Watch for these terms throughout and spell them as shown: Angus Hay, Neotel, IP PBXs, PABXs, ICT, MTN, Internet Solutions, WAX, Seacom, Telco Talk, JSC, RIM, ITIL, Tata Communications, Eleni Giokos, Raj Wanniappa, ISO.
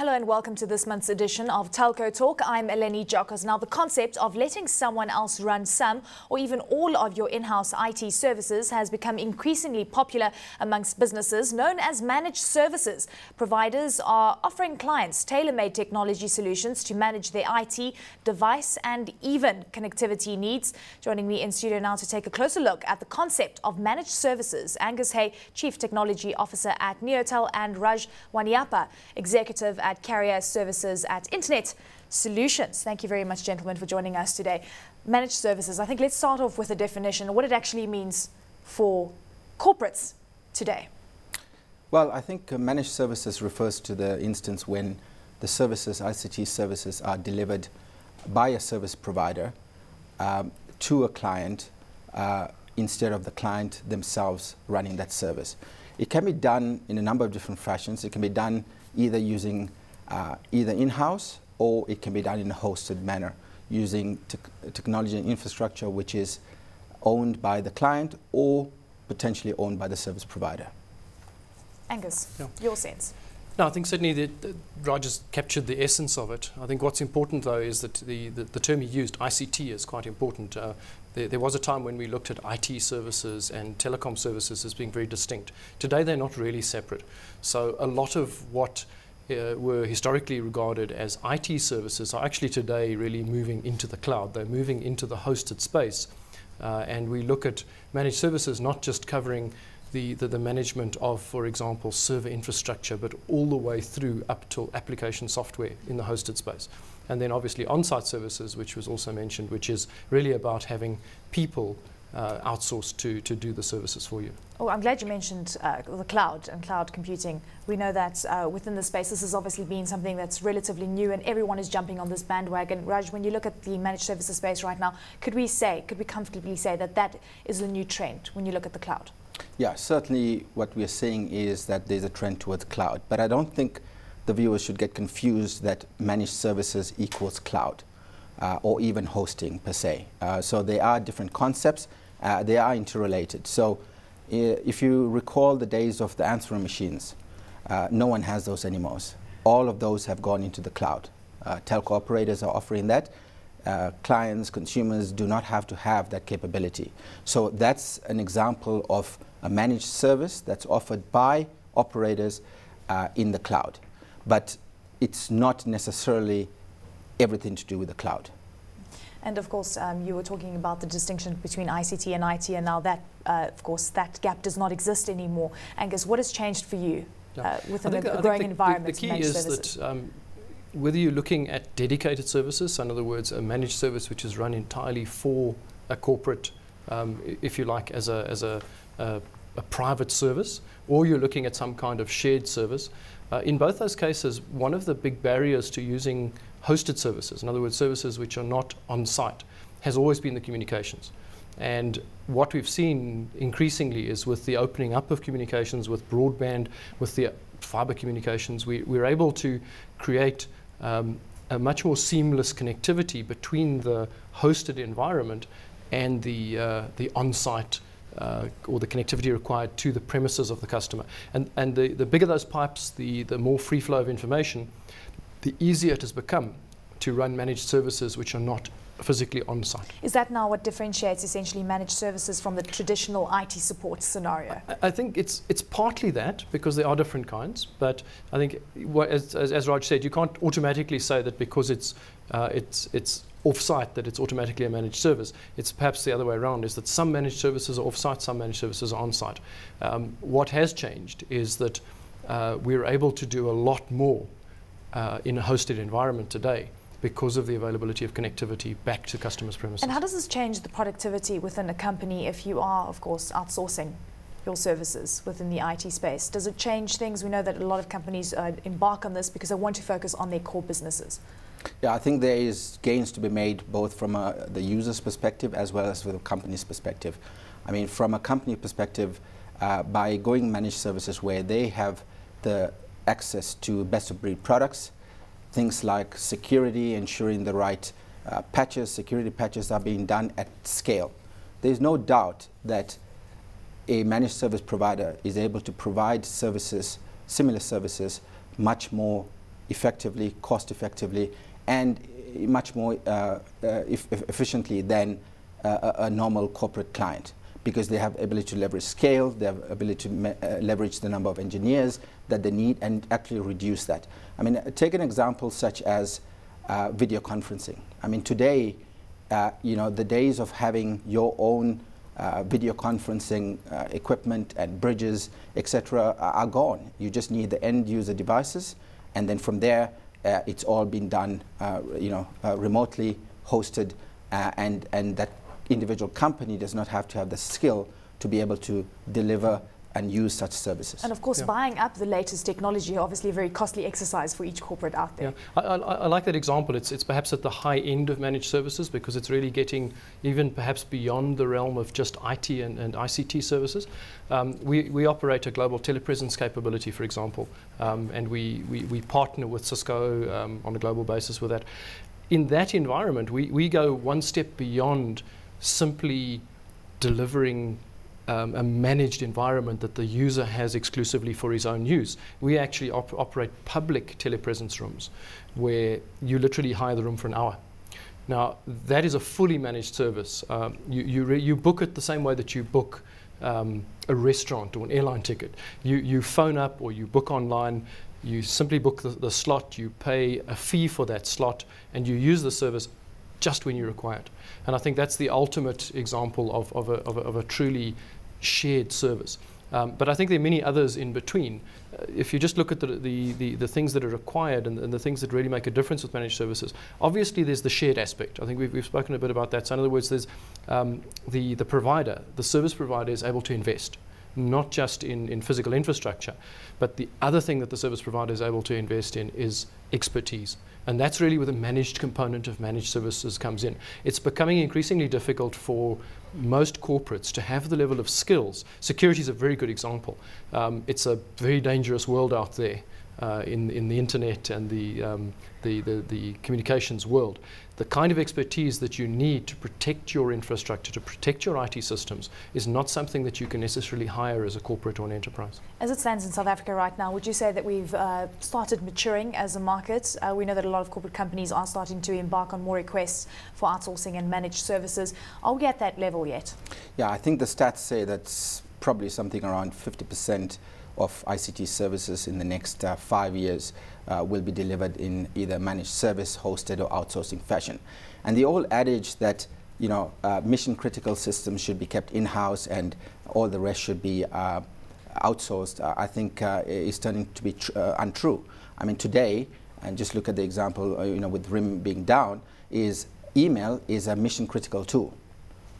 Hello and welcome to this month's edition of Telco Talk. I'm Eleni Giokos. Now, the concept of letting someone else run some or even all of your in-house IT services has become increasingly popular amongst businesses known as managed services. Providers are offering clients tailor-made technology solutions to manage their IT, device and even connectivity needs. Joining me in studio now to take a closer look at the concept of managed services, Angus Hay, Chief Technology Officer at Neotel, and Raj Wanniappa, Executive at Carrier Services at Internet Solutions. Thank you very much, gentlemen, for joining us today. Managed services, I think let's start off with a definition of what it actually means for corporates today. Well, I think managed services refers to the instance when the services, ICT services, are delivered by a service provider to a client instead of the client themselves running that service. It can be done in a number of different fashions. It can be done either using either in-house, or it can be done in a hosted manner using technology and infrastructure which is owned by the client or potentially owned by the service provider. Angus, your sense? No, I think certainly that Raj has captured the essence of it. I think what's important though is that the term he used, ICT, is quite important. There was a time when we looked at IT services and telecom services as being very distinct. Today they're not really separate. So a lot of what were historically regarded as IT services are actually today really moving into the cloud. They're moving into the hosted space. And we look at managed services not just covering the management of, for example, server infrastructure, but all the way through up to application software in the hosted space. And then obviously on-site services, which was also mentioned, which is really about having people outsourced to do the services for you. Oh, I'm glad you mentioned the cloud and cloud computing. We know that within the space, this has obviously been something that's relatively new and everyone is jumping on this bandwagon. Raj, when you look at the managed services space right now, could we comfortably say that that is the new trend when you look at the cloud? Yeah, certainly what we're seeing is that there's a trend towards cloud, but I don't think the viewers should get confused that managed services equals cloud or even hosting per se. So they are different concepts, they are interrelated. So if you recall the days of the answering machines, no one has those anymore. All of those have gone into the cloud. Telco operators are offering that. Clients, consumers do not have to have that capability. So that's an example of a managed service that's offered by operators in the cloud. But it's not necessarily everything to do with the cloud. And of course, you were talking about the distinction between ICT and IT, and now that, of course, that gap does not exist anymore. Angus, what has changed for you within a growing environment? The key is that whether you're looking at dedicated services, so in other words, a managed service which is run entirely for a corporate, if you like, as a private service, or you're looking at some kind of shared service. In both those cases, one of the big barriers to using hosted services, in other words, services which are not on site, has always been the communications. And what we've seen increasingly is with the opening up of communications, with broadband, with the fiber communications, we're able to create a much more seamless connectivity between the hosted environment and the on-site or the connectivity required to the premises of the customer. And the bigger those pipes, the more free flow of information, the easier it has become to run managed services which are not physically on-site. Is that now what differentiates essentially managed services from the traditional IT support scenario? I think it's partly that, because there are different kinds, but I think as Raj said, you can't automatically say that because it's off-site that it's automatically a managed service. It's perhaps the other way around, is that some managed services are off-site, some managed services are on-site. What has changed is that we're able to do a lot more in a hosted environment today, because of the availability of connectivity back to customers' premises. And how does this change the productivity within a company if you are, of course, outsourcing your services within the IT space? Does it change things? We know that a lot of companies embark on this because they want to focus on their core businesses. Yeah, I think there is gains to be made both from the user's perspective as well as from the company's perspective. I mean, from a company perspective, by going managed services where they have the access to best-of-breed products, things like security, ensuring the right patches, security patches are being done at scale. There's no doubt that a managed service provider is able to provide services, similar services, much more effectively, cost effectively, and much more efficiently than a normal corporate client, because they have ability to leverage scale, they have ability to leverage the number of engineers that they need and actually reduce that. I mean, take an example such as video conferencing. I mean, today, you know, the days of having your own video conferencing equipment and bridges, etc., are gone. You just need the end user devices, and then from there, it's all been done, you know, remotely hosted, and that individual company does not have to have the skill to be able to deliver and use such services. And of course, buying up the latest technology, obviously a very costly exercise for each corporate out there. Yeah. I like that example. It's perhaps at the high end of managed services, because it's really getting even perhaps beyond the realm of just IT and ICT services. We operate a global telepresence capability, for example, and we partner with Cisco on a global basis with that. In that environment, we go one step beyond simply delivering a managed environment that the user has exclusively for his own use. We actually operate public telepresence rooms where you literally hire the room for an hour. Now, that is a fully managed service. You book it the same way that you book a restaurant or an airline ticket. You phone up or you book online. You simply book the slot. You pay a fee for that slot, and you use the service just when you require it. And I think that's the ultimate example of a truly shared service. But I think there are many others in between. If you just look at the things that are required and the things that really make a difference with managed services, obviously there's the shared aspect. I think we've spoken a bit about that. So in other words, there's the provider, the service provider is able to invest, not just in physical infrastructure, but the other thing that the service provider is able to invest in is expertise. And that's really where the managed component of managed services comes in. It's becoming increasingly difficult for most corporates to have the level of skills. Security is a very good example. It's a very dangerous world out there in the internet and the communications world. The kind of expertise that you need to protect your infrastructure, to protect your IT systems, is not something that you can necessarily hire as a corporate or an enterprise. As it stands in South Africa right now, would you say that we've started maturing as a market? We know that a lot of corporate companies are starting to embark on more requests for outsourcing and managed services. Are we at that level yet? Yeah, I think the stats say that's probably something around 50% of ICT services in the next 5 years will be delivered in either managed service, hosted, or outsourcing fashion. And the old adage that, you know, mission-critical systems should be kept in-house and all the rest should be outsourced, I think is turning to be untrue. I mean, today, and just look at the example, you know, with RIM being down, is email is a mission-critical tool.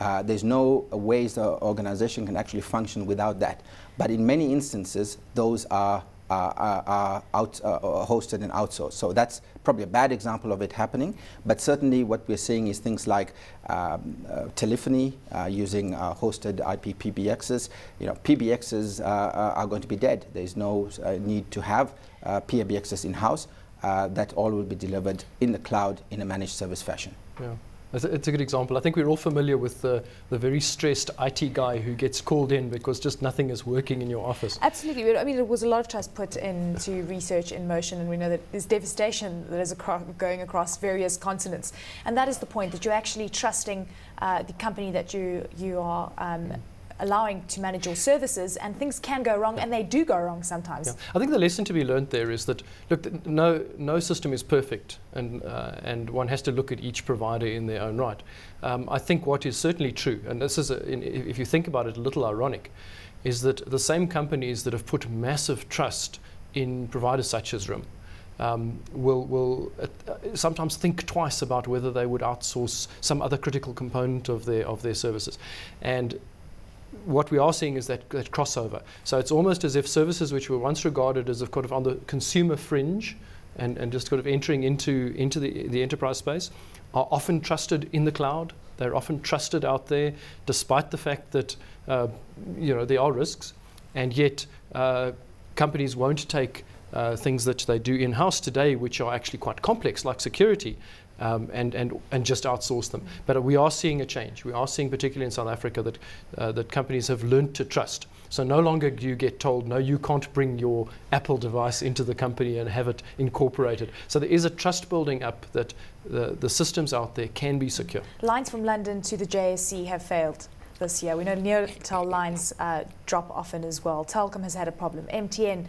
There's no ways the organization can actually function without that. But in many instances, those are hosted and outsourced. So that's probably a bad example of it happening. But certainly what we're seeing is things like telephony using hosted IP PBXs. You know, PBXs are going to be dead. There's no need to have PABXs in-house. That all will be delivered in the cloud in a managed service fashion. Yeah. It's a good example. I think we're all familiar with the very stressed IT guy who gets called in because just nothing is working in your office. Absolutely. I mean, there was a lot of trust put into research in motion, and we know that there's devastation that is going across various continents. And that is the point, that you're actually trusting the company that you are allowing to manage your services, and things can go wrong, and they do go wrong sometimes. Yeah. I think the lesson to be learned there is that, look, no system is perfect, and one has to look at each provider in their own right. I think what is certainly true, and this is, if you think about it, a little ironic, is that the same companies that have put massive trust in providers such as RIM will sometimes think twice about whether they would outsource some other critical component of their services. And what we are seeing is that crossover. So it's almost as if services which were once regarded as kind of on the consumer fringe and just kind of entering into the enterprise space are often trusted in the cloud. They're often trusted out there, despite the fact that you know, there are risks, and yet companies won't take things that they do in-house today, which are actually quite complex, like security, and just outsource them. But we are seeing a change. We are seeing, particularly in South Africa, that companies have learned to trust. So no longer do you get told, no, you can't bring your Apple device into the company and have it incorporated. So there is a trust building up that the systems out there can be secure. Lines from London to the JSC have failed this year. We know Neotel lines drop often as well. Telkom has had a problem. MTN.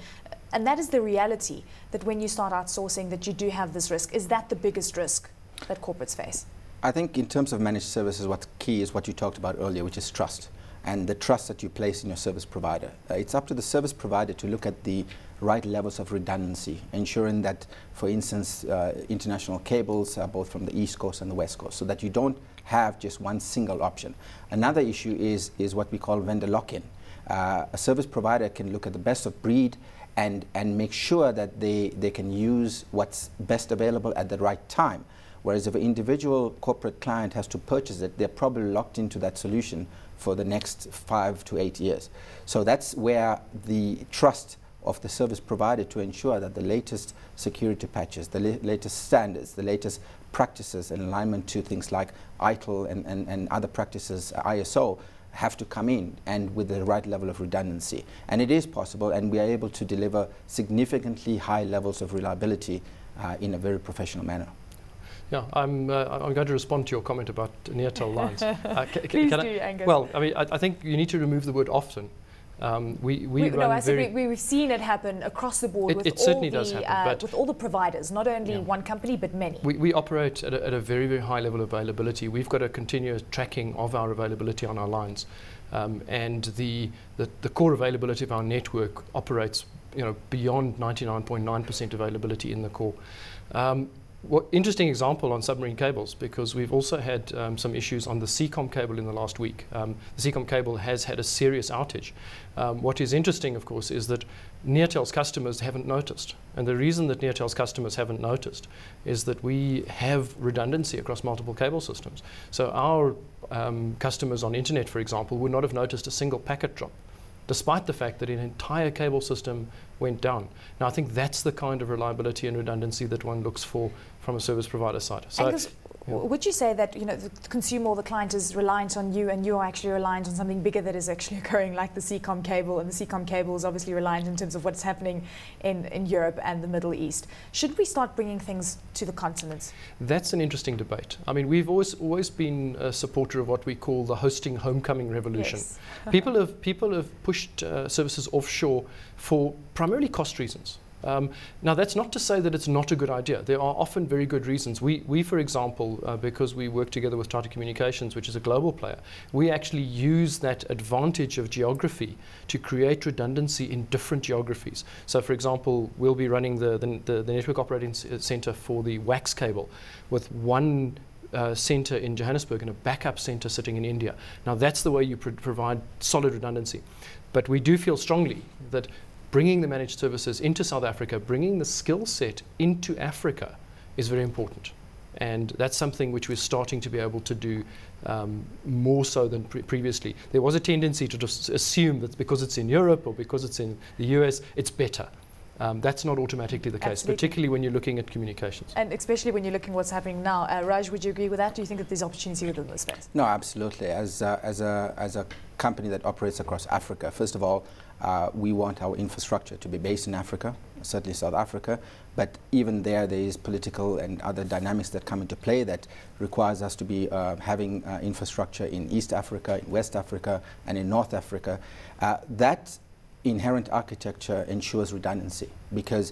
And that is the reality, that when you start outsourcing, that you do have this risk. Is that the biggest risk that corporates face? I think in terms of managed services, what's key is what you talked about earlier, which is trust, and the trust that you place in your service provider. It's up to the service provider to look at the right levels of redundancy, ensuring that, for instance, international cables are both from the East Coast and the West Coast, so that you don't have just one single option. Another issue is what we call vendor lock-in. A service provider can look at the best of breed and make sure that they can use what's best available at the right time. Whereas if an individual corporate client has to purchase it, they're probably locked into that solution for the next 5 to 8 years. So that's where the trust of the service provider to ensure that the latest security patches, the latest standards, the latest practices in alignment to things like ITIL and other practices, ISO, have to come in, and with the right level of redundancy. And it is possible, and we are able to deliver significantly high levels of reliability in a very professional manner. Yeah, I'm going to respond to your comment about Neotel lines. Please do, Angus. Well, I mean, I think you need to remove the word often. We've seen it happen across the board with all the providers, not only one company, but many. We operate at a very, very high level of availability. We've got a continuous tracking of our availability on our lines. And the core availability of our network operates beyond 99.9% availability in the core. Interesting example on submarine cables, because we've also had some issues on the Seacom cable in the last week. The Seacom cable has had a serious outage. What is interesting, of course, is that Neotel's customers haven't noticed. And the reason that Neotel's customers haven't noticed is that we have redundancy across multiple cable systems. So our customers on internet, for example, would not have noticed a single packet drop, despite the fact that an entire cable system went down. Now, I think that's the kind of reliability and redundancy that one looks for from a service provider side. So Angus, would you say that the consumer or the client is reliant on you, and you are actually reliant on something bigger that is actually occurring, like the Seacom cable, and the Seacom cable is obviously reliant in terms of what's happening in Europe and the Middle East? Should we start bringing things to the continent? That's an interesting debate. I mean, we've always been a supporter of what we call the hosting homecoming revolution. Yes. People have pushed services offshore for primarily cost reasons. Now, that's not to say that it's not a good idea. There are often very good reasons. We for example, because we work together with Tata Communications, which is a global player, we actually use that advantage of geography to create redundancy in different geographies. So, for example, we'll be running the network operating center for the WAX cable with one center in Johannesburg and a backup center sitting in India. Now, that's the way you provide solid redundancy. But we do feel strongly that bringing the managed services into South Africa, bringing the skill set into Africa is very important. And that's something which we're starting to be able to do more so than previously. There was a tendency to just assume that because it's in Europe or because it's in the US, it's better. That's not automatically the case, particularly when you're looking at communications. And especially when you're looking at what's happening now. Raj, would you agree with that? Do you think that there's opportunity within this space? No, absolutely. As a company that operates across Africa, first of all, we want our infrastructure to be based in Africa, certainly South Africa, but even there is political and other dynamics that come into play that requires us to be having infrastructure in East Africa, in West Africa, and in North Africa. That inherent architecture ensures redundancy, because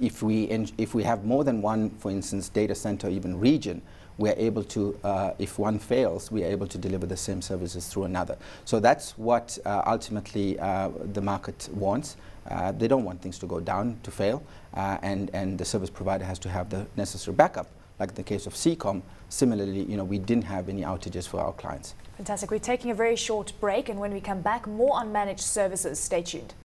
if we have more than one, for instance, data center, even region, we're able to, if one fails, we're able to deliver the same services through another. So that's what ultimately the market wants. They don't want things to go down, to fail, and the service provider has to have the necessary backup. Like in the case of Seacom, similarly, we didn't have any outages for our clients. Fantastic. We're taking a very short break, and when we come back, more on managed services. Stay tuned.